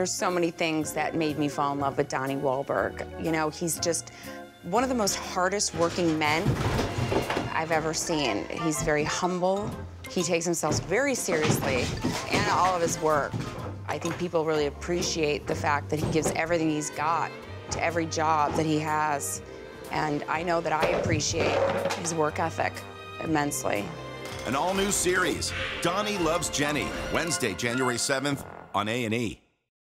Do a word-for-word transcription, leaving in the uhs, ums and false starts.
There's so many things that made me fall in love with Donnie Wahlberg. You know, he's just one of the most hardest working men I've ever seen. He's very humble. He takes himself very seriously and all of his work. I think people really appreciate the fact that he gives everything he's got to every job that he has. And I know that I appreciate his work ethic immensely. An all-new series, Donnie Loves Jenny, Wednesday, January seventh on A and E.